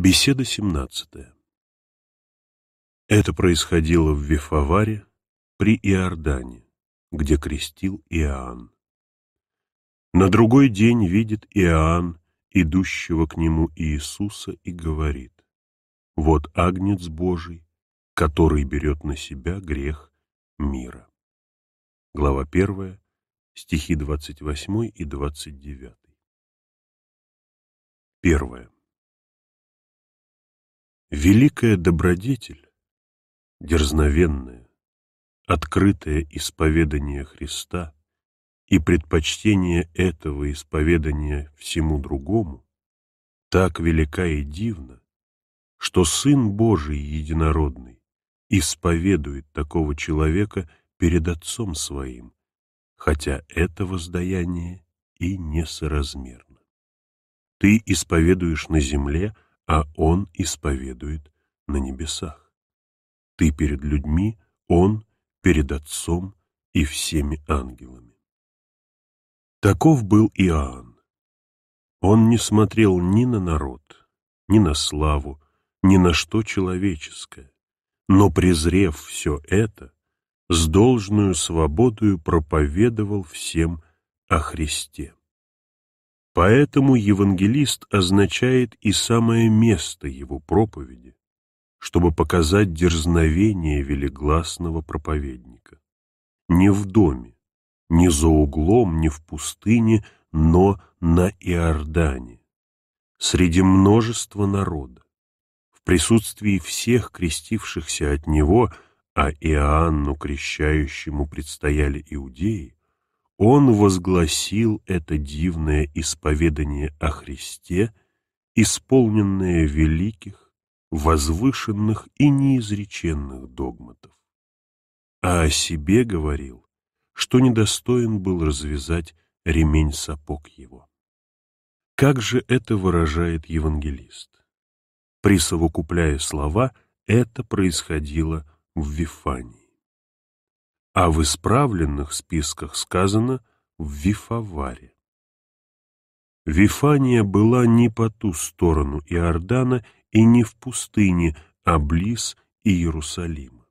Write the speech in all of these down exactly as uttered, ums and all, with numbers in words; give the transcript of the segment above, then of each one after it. Беседа семнадцатая. Это происходило в Вифаваре при Иордане, где крестил Иоанн. На другой день видит Иоанн идущего к нему Иисуса и говорит: «Вот Агнец Божий, который берет на себя грех мира». Глава первая, стихи двадцать восемь и двадцать девять. Первое. Великая добродетель, дерзновенное, открытое исповедание Христа и предпочтение этого исповедания всему другому так велика и дивна, что Сын Божий Единородный исповедует такого человека перед Отцом Своим, хотя это воздаяние и несоразмерно. Ты исповедуешь на земле, а Он исповедует на небесах. Ты перед людьми, Он перед Отцом и всеми ангелами. Таков был Иоанн. Он не смотрел ни на народ, ни на славу, ни на что человеческое, но, презрев все это, с должную свободою проповедовал всем о Христе. Поэтому евангелист означает и самое место его проповеди, чтобы показать дерзновение велигласного проповедника. Не в доме, не за углом, не в пустыне, но на Иордане, среди множества народа, в присутствии всех крестившихся от него, а Иоанну крещающему предстояли иудеи, он возгласил это дивное исповедание о Христе, исполненное великих, возвышенных и неизреченных догматов. А о себе говорил, что недостоин был развязать ремень сапог его. Как же это выражает евангелист? Присовокупляя слова, это происходило в Вифании. А в исправленных списках сказано «в Вифаваре». Вифания была не по ту сторону Иордана и не в пустыне, а близ Иерусалима.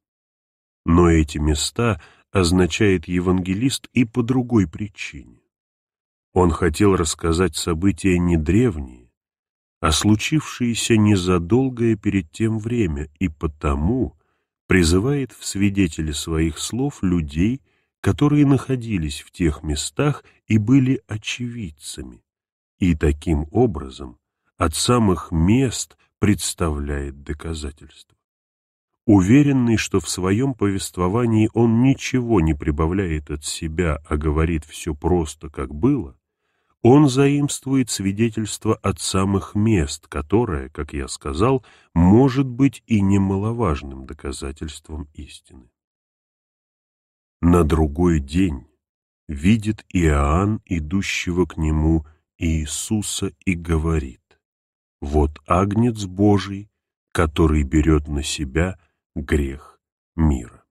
Но эти места означает евангелист и по другой причине. Он хотел рассказать события не древние, а случившиеся незадолгое перед тем время, и потому призывает в свидетели своих слов людей, которые находились в тех местах и были очевидцами, и таким образом от самых мест представляет доказательства. Уверенный, что в своем повествовании он ничего не прибавляет от себя, а говорит все просто, как было, он заимствует свидетельство от самых мест, которое, как я сказал, может быть и немаловажным доказательством истины. На другой день видит Иоанн идущего к нему Иисуса и говорит: «Вот Агнец Божий, который берет на себя грех мира».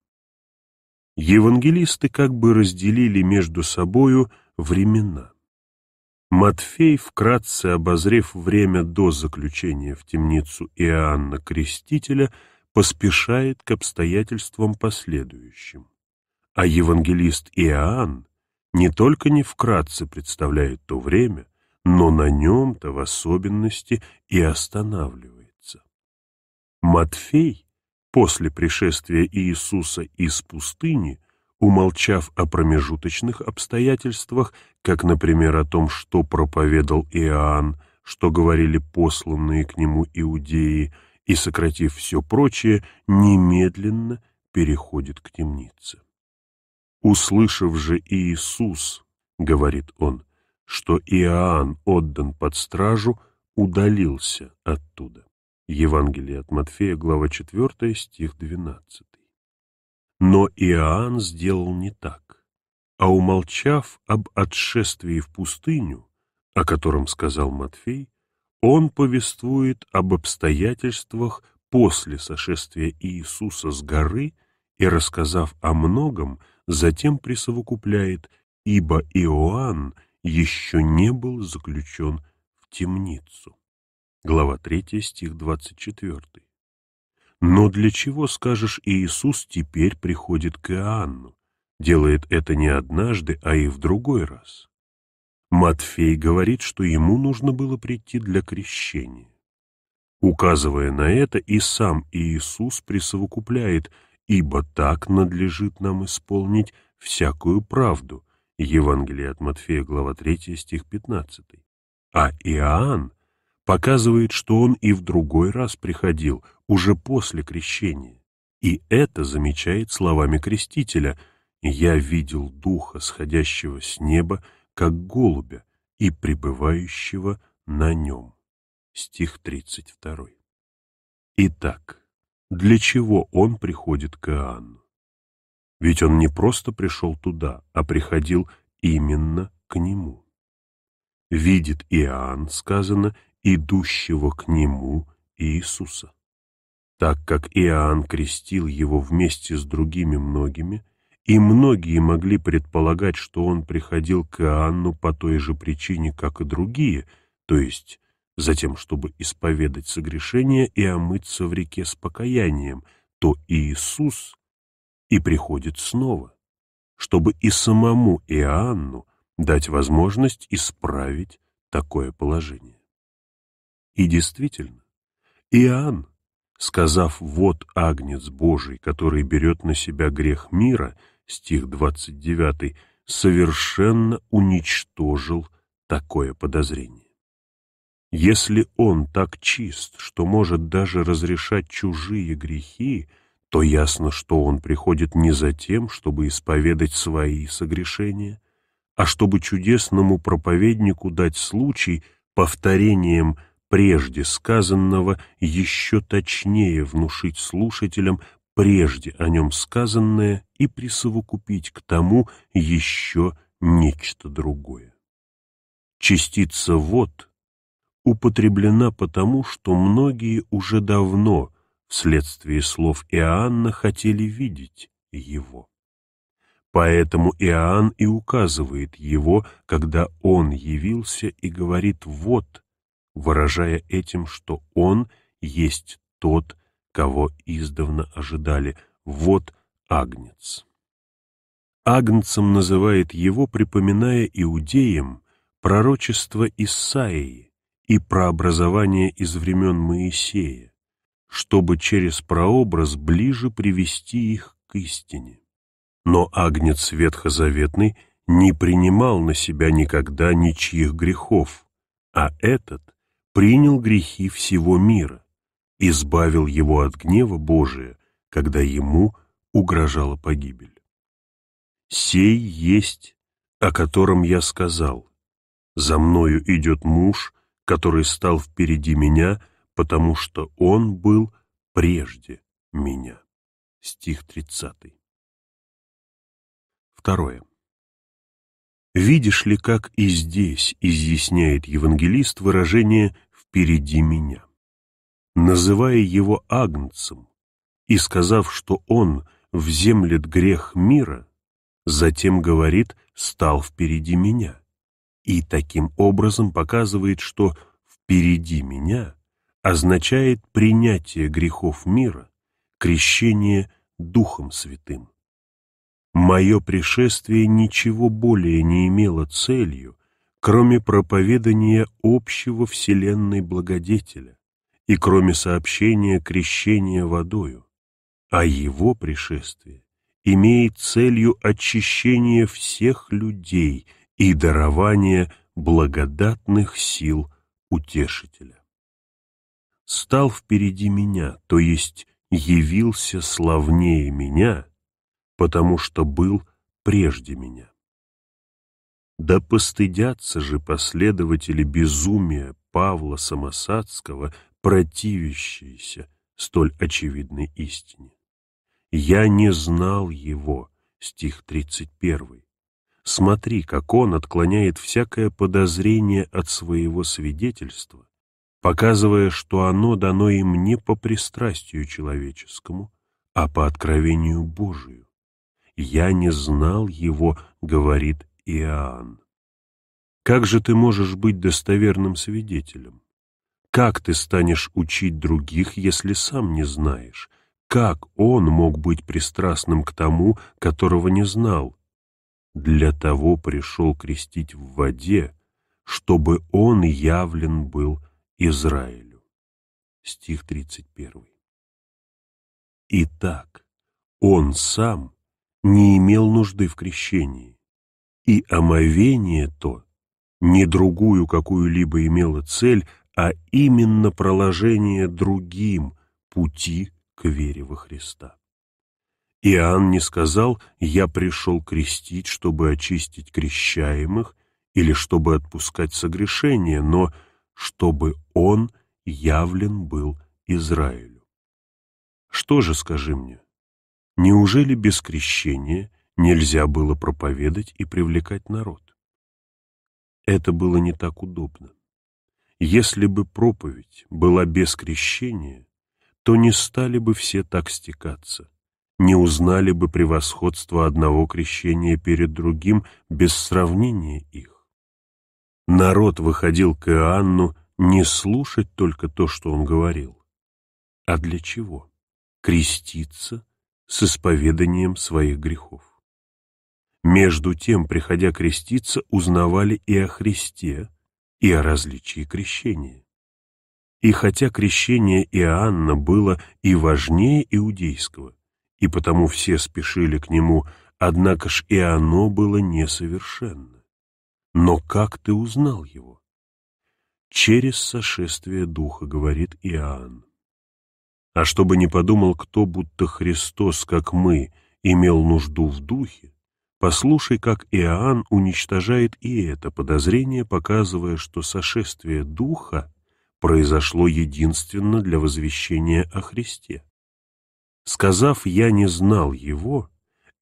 Евангелисты как бы разделили между собою времена. Матфей, вкратце обозрев время до заключения в темницу Иоанна Крестителя, поспешает к обстоятельствам последующим. А евангелист Иоанн не только не вкратце представляет то время, но на нем-то в особенности и останавливается. Матфей, после пришествия Иисуса из пустыни, умолчав о промежуточных обстоятельствах, как, например, о том, что проповедал Иоанн, что говорили посланные к нему иудеи, и, сократив все прочее, немедленно переходит к темнице. «Услышав же Иисус, — говорит он, — что Иоанн отдан под стражу, удалился оттуда». Евангелие от Матфея, глава четвёртая, стих двенадцатый. Но Иоанн сделал не так, а, умолчав об отшествии в пустыню, о котором сказал Матфей, он повествует об обстоятельствах после сошествия Иисуса с горы и, рассказав о многом, затем присовокупляет: «Ибо Иоанн еще не был заключен в темницу». глава третья, стих двадцать четвёртый. Но для чего, скажешь, Иисус теперь приходит к Иоанну, делает это не однажды, а и в другой раз? Матфей говорит, что ему нужно было прийти для крещения. Указывая на это, и сам Иисус присовокупляет: «Ибо так надлежит нам исполнить всякую правду» Евангелие от Матфея, глава третья, стих пятнадцатый. А Иоанн показывает, что он и в другой раз приходил, уже после крещения. И это замечает словами крестителя: «Я видел Духа, сходящего с неба, как голубя, и пребывающего на нем». Стих тридцать два. Итак, для чего он приходит к Иоанну? Ведь он не просто пришел туда, а приходил именно к нему. «Видит Иоанн», сказано, «идущего к нему Иисуса». Так как Иоанн крестил его вместе с другими многими, и многие могли предполагать, что он приходил к Иоанну по той же причине, как и другие, то есть за тем, чтобы исповедать согрешение и омыться в реке с покаянием, то Иисус и приходит снова, чтобы и самому Иоанну дать возможность исправить такое положение. И действительно, Иоанн, сказав «Вот Агнец Божий, который берет на себя грех мира», стих двадцать девятый, совершенно уничтожил такое подозрение. Если он так чист, что может даже разрешать чужие грехи, то ясно, что он приходит не за тем, чтобы исповедать свои согрешения, а чтобы чудесному проповеднику дать случай повторением прежде сказанного еще точнее внушить слушателям прежде о нем сказанное и присовокупить к тому еще нечто другое. Частица «вот» употреблена потому, что многие уже давно вследствие слов Иоанна хотели видеть его. Поэтому Иоанн и указывает его, когда он явился, и говорит «вот», выражая этим, что он есть тот, кого издавна ожидали, вот Агнец. Агнцем называет его, припоминая иудеям пророчество Исаии и прообразование из времен Моисея, чтобы через прообраз ближе привести их к истине. Но Агнец ветхозаветный не принимал на себя никогда ничьих грехов, а этот принял грехи всего мира, избавил его от гнева Божия, когда ему угрожала погибель. «Сей есть, о котором я сказал: за мною идет муж, который стал впереди меня, потому что он был прежде меня». Стих тридцатый. Второе. Видишь ли, как и здесь изъясняет евангелист выражение «впереди меня». Называя его агнцем и сказав, что он вземлет грех мира, затем говорит «стал впереди меня» и таким образом показывает, что «впереди меня» означает принятие грехов мира, крещение Духом Святым. «Мое пришествие ничего более не имело целью, кроме проповедания общего вселенной благодетеля и кроме сообщения крещения водою, а его пришествие имеет целью очищения всех людей и дарования благодатных сил утешителя». «Стал впереди меня», то есть явился славнее меня, потому что был прежде меня. Да постыдятся же последователи безумия Павла Самосадского, противящиеся столь очевидной истине. «Я не знал его», стих тридцать первый. Смотри, как он отклоняет всякое подозрение от своего свидетельства, показывая, что оно дано им не по пристрастию человеческому, а по откровению Божию. «Я не знал его», — говорит Иоанн. Как же ты можешь быть достоверным свидетелем? Как ты станешь учить других, если сам не знаешь? Как он мог быть пристрастным к тому, которого не знал? Для того пришел крестить в воде, чтобы он явлен был Израилю. Стих тридцать первый. Итак, он сам не имел нужды в крещении, и омовение то не другую какую-либо имело цель, а именно проложение другим пути к вере во Христа. Иоанн не сказал: «Я пришел крестить, чтобы очистить крещаемых или чтобы отпускать согрешения», но «чтобы он явлен был Израилю». Что же, скажи мне, неужели без крещения нельзя было проповедать и привлекать народ? Это было не так удобно. Если бы проповедь была без крещения, то не стали бы все так стекаться, не узнали бы превосходство одного крещения перед другим без сравнения их. Народ выходил к Иоанну не слушать только то, что он говорил, а для чего? Креститься с исповеданием своих грехов. Между тем, приходя креститься, узнавали и о Христе, и о различии крещения. И хотя крещение Иоанна было и важнее иудейского, и потому все спешили к нему, однако ж и оно было несовершенно. Но как ты узнал его? Через сошествие Духа, говорит Иоанн. А чтобы не подумал кто, будто Христос, как мы, имел нужду в Духе, послушай, как Иоанн уничтожает и это подозрение, показывая, что сошествие Духа произошло единственно для возвещения о Христе. Сказав «я не знал его»,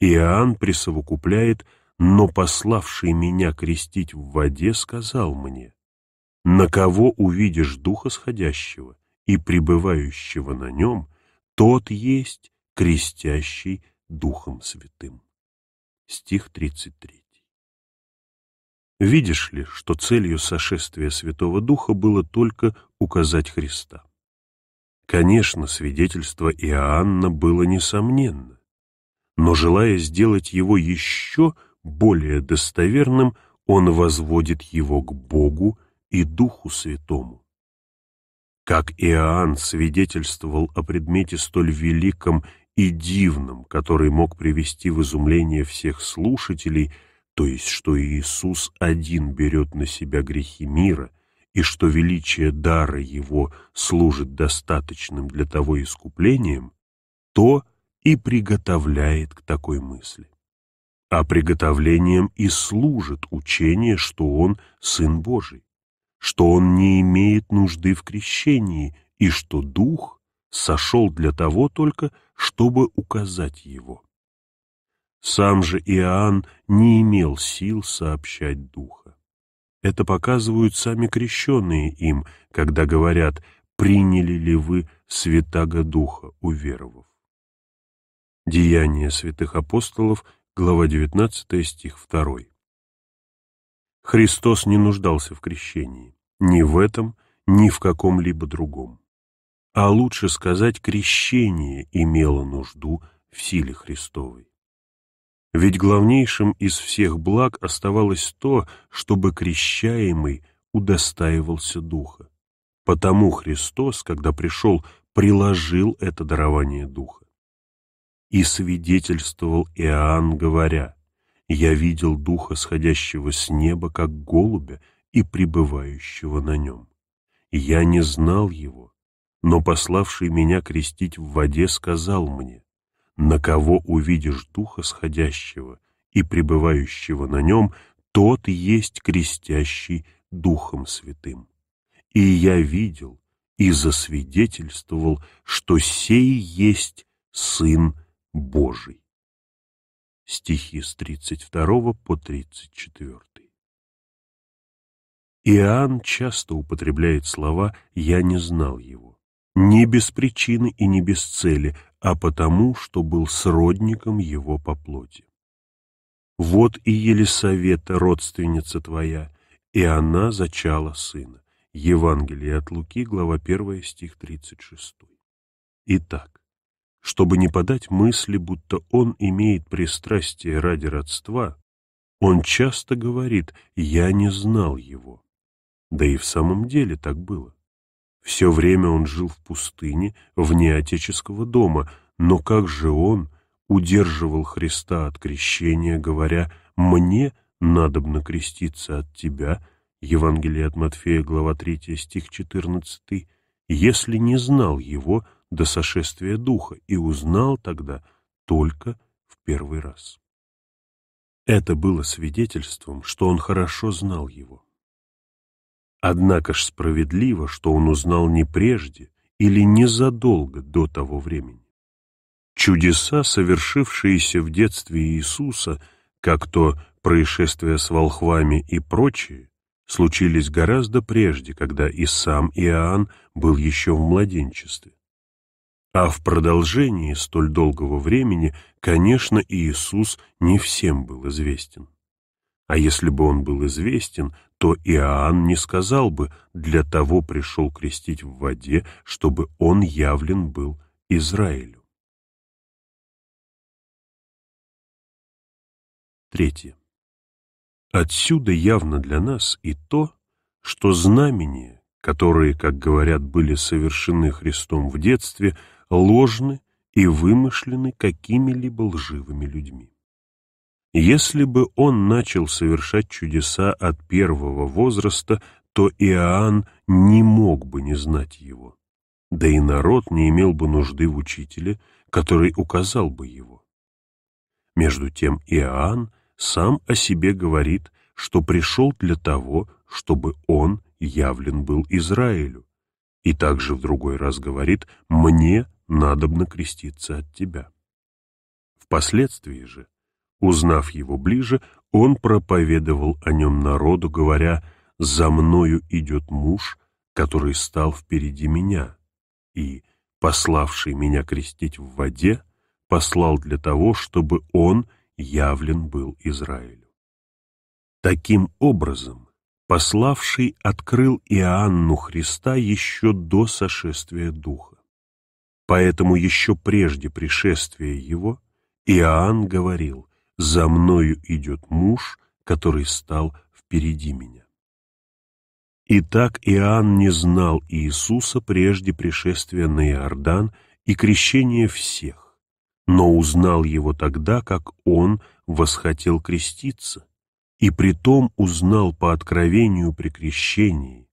Иоанн присовокупляет: «но пославший меня крестить в воде сказал мне: на кого увидишь Духа сходящего и пребывающего на нем, тот есть крестящий Духом Святым». Стих тридцать три. Видишь ли, что целью сошествия Святого Духа было только указать Христа? Конечно, свидетельство Иоанна было несомненно, но, желая сделать его еще более достоверным, он возводит его к Богу и Духу Святому. Как Иоанн свидетельствовал о предмете столь великом и дивном, который мог привести в изумление всех слушателей, то есть что Иисус один берет на себя грехи мира, и что величие дара его служит достаточным для того искуплением, то и приготовляет к такой мысли. А приготовлением и служит учение, что он Сын Божий, что он не имеет нужды в крещении, и что Дух сошел для того только, чтобы указать его. Сам же Иоанн не имел сил сообщать Духа. Это показывают сами крещенные им, когда говорят: «Приняли ли вы Святаго Духа, уверовав?» Деяния святых апостолов, глава девятнадцатая, стих второй. Христос не нуждался в крещении, ни в этом, ни в каком-либо другом. А лучше сказать, крещение имело нужду в силе Христовой. Ведь главнейшим из всех благ оставалось то, чтобы крещаемый удостаивался Духа. Потому Христос, когда пришел, приложил это дарование Духа. И свидетельствовал Иоанн, говоря: «Я видел Духа, сходящего с неба, как голубя, и пребывающего на нем. Я не знал его, но пославший меня крестить в воде сказал мне: на кого увидишь Духа сходящего и пребывающего на нем, тот есть крестящий Духом Святым. И я видел и засвидетельствовал, что сей есть Сын Божий». Стихи с тридцать второго по тридцать четвёртый. Иоанн часто употребляет слова «я не знал его», не без причины и не без цели, а потому, что был сродником его по плоти. «Вот и Елисавета, родственница твоя, и она зачала сына. Евангелие от Луки, глава первая, стих тридцать шесть. Итак, чтобы не подать мысли, будто он имеет пристрастие ради родства, он часто говорит «я не знал его». Да и в самом деле так было. Все время он жил в пустыне, вне отеческого дома, но как же он удерживал Христа от крещения, говоря «мне надобно креститься от тебя», Евангелие от Матфея, глава третья, стих четырнадцать, «если не знал его до сошествия Духа и узнал тогда только в первый раз». Это было свидетельством, что он хорошо знал его. Однако ж справедливо, что он узнал не прежде или незадолго до того времени. Чудеса, совершившиеся в детстве Иисуса, как то происшествие с волхвами и прочее, случились гораздо прежде, когда и сам Иоанн был еще в младенчестве. А в продолжении столь долгого времени, конечно, Иисус не всем был известен. А если бы он был известен, то Иоанн не сказал бы «для того пришел крестить в воде, чтобы он явлен был Израилю». Третье. Отсюда явно для нас и то, что знамения, которые, как говорят, были совершены Христом в детстве, ложны и вымышлены какими-либо лживыми людьми. Если бы он начал совершать чудеса от первого возраста, то Иоанн не мог бы не знать его, да и народ не имел бы нужды в учителе, который указал бы его. Между тем Иоанн сам о себе говорит, что пришел для того, чтобы он явлен был Израилю, и также в другой раз говорит «мне надобно креститься от тебя». Впоследствии же, узнав его ближе, он проповедовал о нем народу, говоря «За мною идет муж, который стал впереди меня, и, пославший меня крестить в воде, послал для того, чтобы он явлен был Израилю». Таким образом, пославший открыл Иоанну Христа еще до сошествия Духа. Поэтому еще прежде пришествия его Иоанн говорил «За мною идет муж, который стал впереди меня». Итак, Иоанн не знал Иисуса прежде пришествия на Иордан и крещения всех, но узнал его тогда, как он восхотел креститься, и притом узнал по откровению при крещении,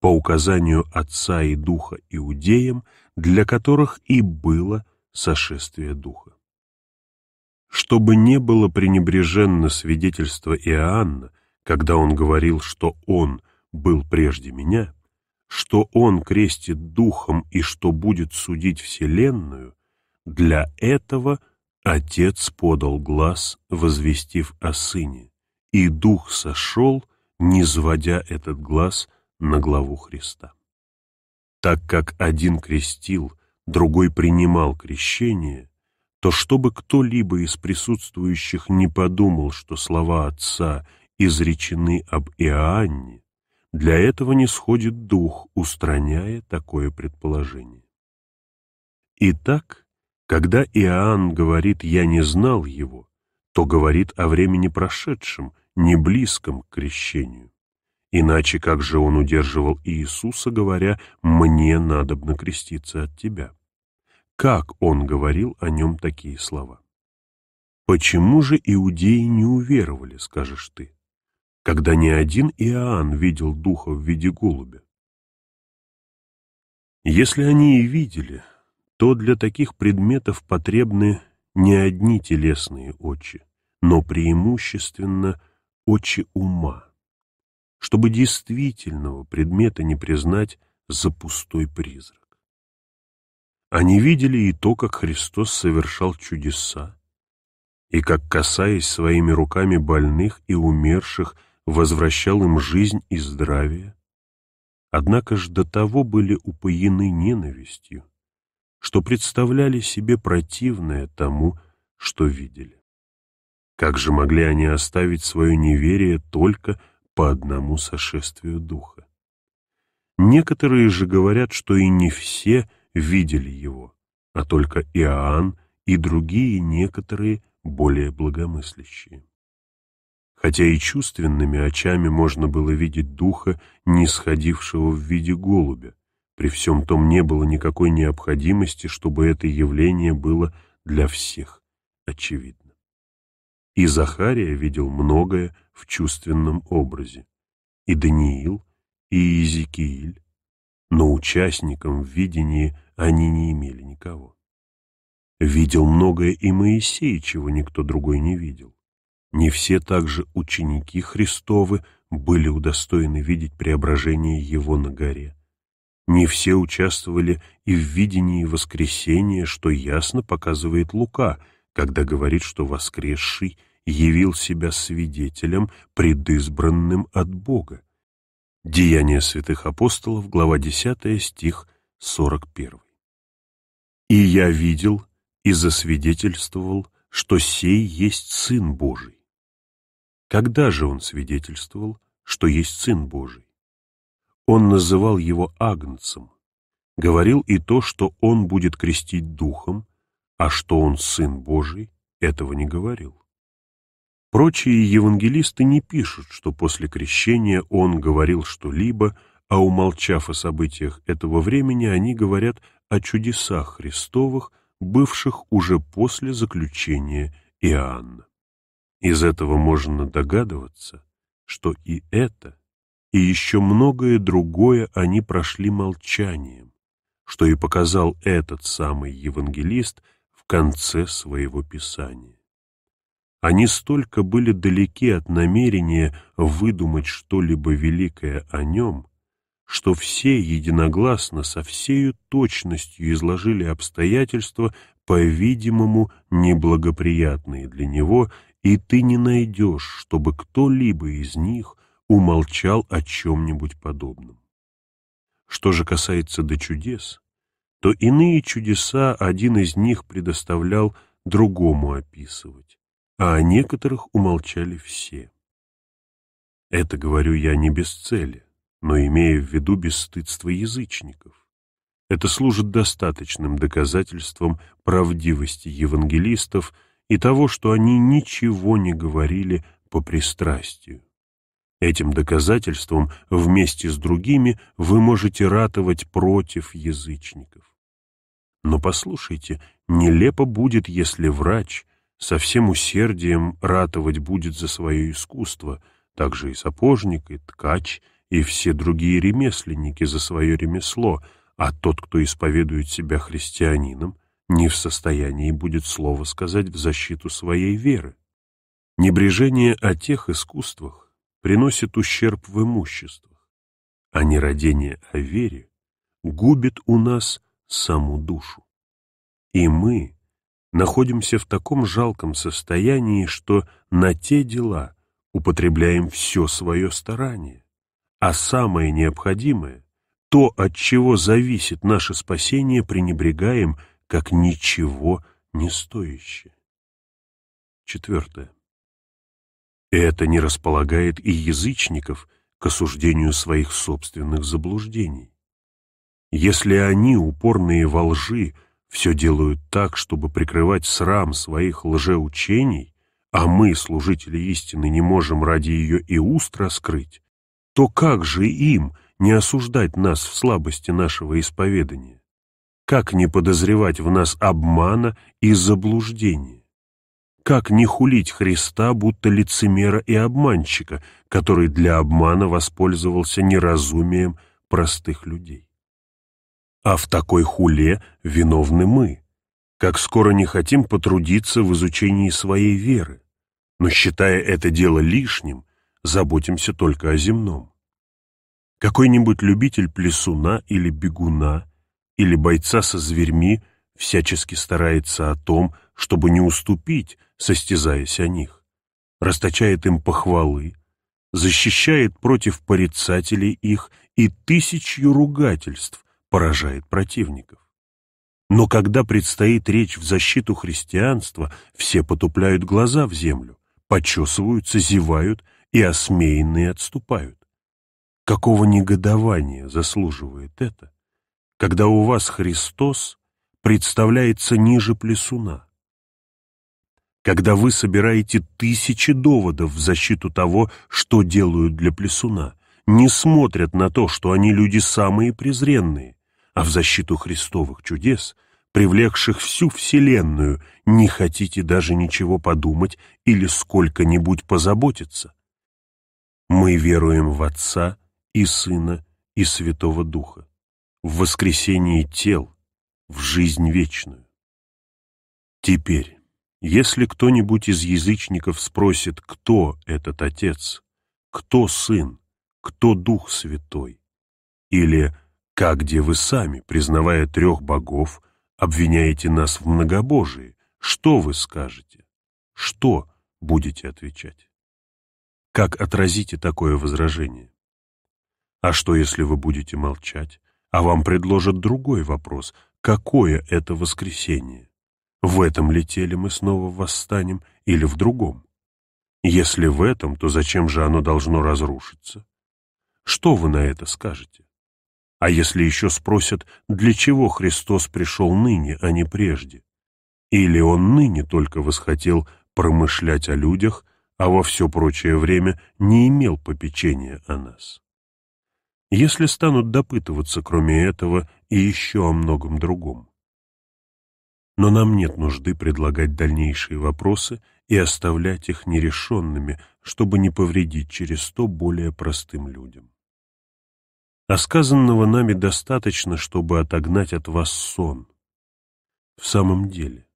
по указанию Отца и Духа иудеям, для которых и было сошествие Духа. Чтобы не было пренебреженно свидетельство Иоанна, когда он говорил, что он был прежде меня, что он крестит Духом и что будет судить вселенную, для этого Отец подал глас, возвестив о Сыне, и Дух сошел, низводя этот глас на главу Христа. Так как один крестил, другой принимал крещение, то чтобы кто-либо из присутствующих не подумал, что слова Отца изречены об Иоанне, для этого нисходит Дух, устраняя такое предположение. Итак, когда Иоанн говорит «я не знал его», то говорит о времени прошедшем, не близком к крещению. Иначе как же он удерживал Иисуса, говоря «мне надобно креститься от тебя»? Как он говорил о нем такие слова? Почему же иудеи не уверовали, скажешь ты, когда ни один Иоанн видел Духа в виде голубя? Если они и видели, то для таких предметов потребны не одни телесные очи, но преимущественно очи ума, чтобы действительного предмета не признать за пустой призрак. Они видели и то, как Христос совершал чудеса, и как, касаясь своими руками больных и умерших, возвращал им жизнь и здравие. Однако ж до того были упоены ненавистью, что представляли себе противное тому, что видели. Как же могли они оставить свое неверие только по одному сошествию Духа? Некоторые же говорят, что и не все видели его, а только Иоанн и другие некоторые более благомыслящие. Хотя и чувственными очами можно было видеть духа, нисходившего в виде голубя, при всем том не было никакой необходимости, чтобы это явление было для всех очевидно. И Захария видел многое в чувственном образе, и Даниил, и Иезекииль, но участником в видении они не имели никого. Видел многое и Моисей, чего никто другой не видел. Не все также ученики Христовы были удостоены видеть преображение Его на горе. Не все участвовали и в видении воскресения, что ясно показывает Лука, когда говорит, что воскресший явил себя свидетелем, предизбранным от Бога. Деяния святых апостолов, глава десятая, стих сорок первый. «И я видел и засвидетельствовал, что сей есть Сын Божий». Когда же он свидетельствовал, что есть Сын Божий? Он называл его Агнцем, говорил и то, что он будет крестить Духом, а что он Сын Божий, этого не говорил. Прочие евангелисты не пишут, что после крещения он говорил что-либо, а, умолчав о событиях этого времени, они говорят о чудесах Христовых, бывших уже после заключения Иоанна. Из этого можно догадываться, что и это, и еще многое другое они прошли молчанием, что и показал этот самый евангелист в конце своего писания. Они столько были далеки от намерения выдумать что-либо великое о нем, что все единогласно со всею точностью изложили обстоятельства, по-видимому, неблагоприятные для него, и ты не найдешь, чтобы кто-либо из них умолчал о чем-нибудь подобном. Что же касается до чудес, то иные чудеса один из них предоставлял другому описывать, а о некоторых умолчали все. Это говорю я не без цели, но имея в виду бесстыдство язычников. Это служит достаточным доказательством правдивости евангелистов и того, что они ничего не говорили по пристрастию. Этим доказательством вместе с другими вы можете ратовать против язычников. Но послушайте, нелепо будет, если врач со всем усердием ратовать будет за свое искусство, также и сапожник, и ткач, и все другие ремесленники за свое ремесло, а тот, кто исповедует себя христианином, не в состоянии будет слова сказать в защиту своей веры. Небрежение о тех искусствах приносит ущерб в имуществах, а нерадение о вере губит у нас саму душу. И мы находимся в таком жалком состоянии, что на те дела употребляем все свое старание, а самое необходимое, то, от чего зависит наше спасение, пренебрегаем как ничего не стоящее. Четвертое. Это не располагает и язычников к осуждению своих собственных заблуждений. Если они, упорные во лжи, все делают так, чтобы прикрывать срам своих лжеучений, а мы, служители истины, не можем ради ее и уст раскрыть, то как же им не осуждать нас в слабости нашего исповедания? Как не подозревать в нас обмана и заблуждения? Как не хулить Христа, будто лицемера и обманщика, который для обмана воспользовался неразумием простых людей? А в такой хуле виновны мы, как скоро не хотим потрудиться в изучении своей веры, но, считая это дело лишним, заботимся только о земном. Какой-нибудь любитель плясуна или бегуна, или бойца со зверьми всячески старается о том, чтобы не уступить, состязаясь о них, расточает им похвалы, защищает против порицателей их и тысячью ругательств поражает противников. Но когда предстоит речь в защиту христианства, все потупляют глаза в землю, почесываются, зевают, и осмеянные отступают. Какого негодования заслуживает это, когда у вас Христос представляется ниже плесуна? Когда вы собираете тысячи доводов в защиту того, что делают для плесуна, не смотрят на то, что они люди самые презренные, а в защиту Христовых чудес, привлекших всю вселенную, не хотите даже ничего подумать или сколько-нибудь позаботиться. Мы веруем в Отца и Сына и Святого Духа, в воскресение тел, в жизнь вечную. Теперь, если кто-нибудь из язычников спросит, кто этот Отец, кто Сын, кто Дух Святой, или «как где вы сами, признавая трех богов, обвиняете нас в многобожии, что вы скажете? Что будете отвечать?» Как отразите такое возражение? А что, если вы будете молчать, а вам предложат другой вопрос, какое это воскресение? В этом ли теле мы снова восстанем или в другом? Если в этом, то зачем же оно должно разрушиться? Что вы на это скажете? А если еще спросят, для чего Христос пришел ныне, а не прежде? Или Он ныне только восхотел промышлять о людях, а во все прочее время не имел попечения о нас? Если станут допытываться, кроме этого, и еще о многом другом. Но нам нет нужды предлагать дальнейшие вопросы и оставлять их нерешенными, чтобы не повредить через то более простым людям. А сказанного нами достаточно, чтобы отогнать от вас сон. В самом деле,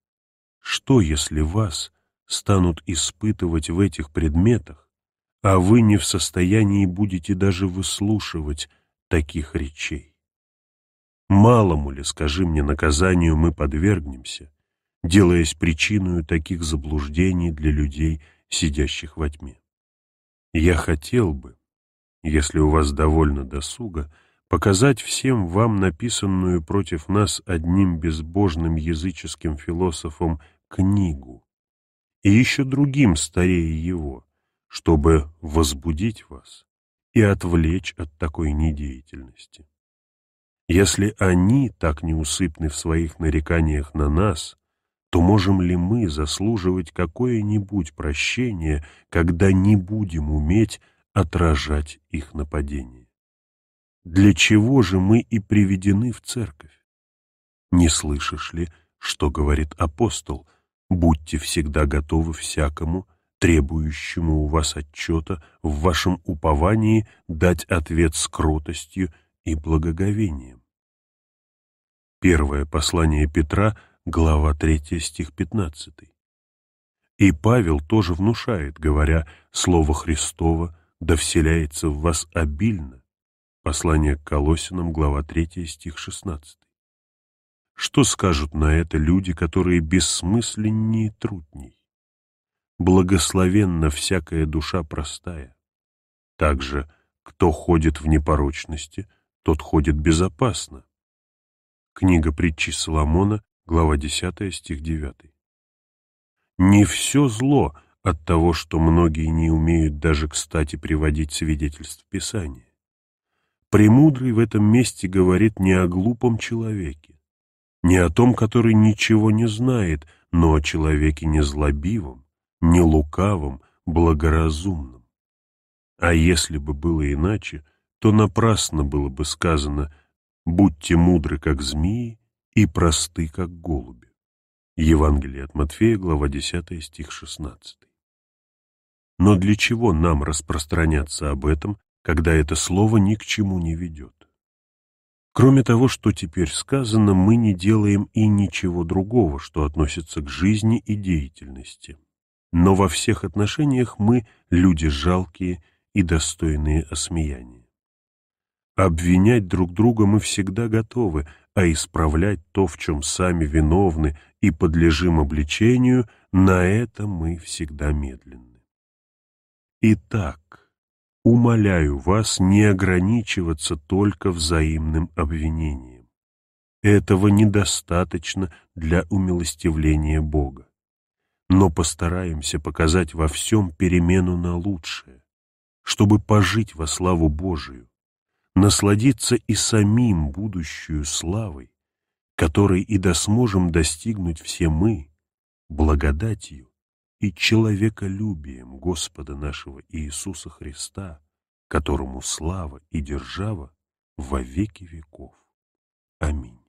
что, если вас станут испытывать в этих предметах, а вы не в состоянии будете даже выслушивать таких речей? Малому ли, скажи мне, наказанию мы подвергнемся, делаясь причиной таких заблуждений для людей, сидящих во тьме? Я хотел бы, если у вас довольно досуга, показать всем вам написанную против нас одним безбожным языческим философом книгу и еще другим старее его, чтобы возбудить вас и отвлечь от такой недеятельности. Если они так неусыпны в своих нареканиях на нас, то можем ли мы заслуживать какое-нибудь прощение, когда не будем уметь отражать их нападение? Для чего же мы и приведены в церковь? Не слышишь ли, что говорит апостол? Будьте всегда готовы всякому, требующему у вас отчета, в вашем уповании дать ответ с кротостью и благоговением. Первое послание Петра, глава третья, стих пятнадцатый. И Павел тоже внушает, говоря: «Слово Христово да вселяется в вас обильно». Послание к Колоссянам, глава третья, стих шестнадцатый. Что скажут на это люди, которые бессмысленнее и трудней? Благословенна всякая душа простая. Также, кто ходит в непорочности, тот ходит безопасно. Книга притчи Соломона, глава десятая, стих девятый. Не все зло от того, что многие не умеют даже кстати приводить свидетельств Писания. Премудрый в этом месте говорит не о глупом человеке, не о том, который ничего не знает, но о человеке незлобивом, не лукавом, благоразумном. А если бы было иначе, то напрасно было бы сказано: «Будьте мудры, как змеи, и просты, как голуби». Евангелие от Матфея, глава десятая, стих шестнадцатый. Но для чего нам распространяться об этом, когда это слово ни к чему не ведет? Кроме того, что теперь сказано, мы не делаем и ничего другого, что относится к жизни и деятельности. Но во всех отношениях мы — люди жалкие и достойные осмеяния. Обвинять друг друга мы всегда готовы, а исправлять то, в чем сами виновны и подлежим обличению, на это мы всегда медленны. Итак, умоляю вас не ограничиваться только взаимным обвинением. Этого недостаточно для умилостивления Бога. Но постараемся показать во всем перемену на лучшее, чтобы пожить во славу Божию, насладиться и самим будущую славой, которой и да сможем достигнуть все мы, благодатью и человеколюбием Господа нашего Иисуса Христа, которому слава и держава во веки веков. Аминь.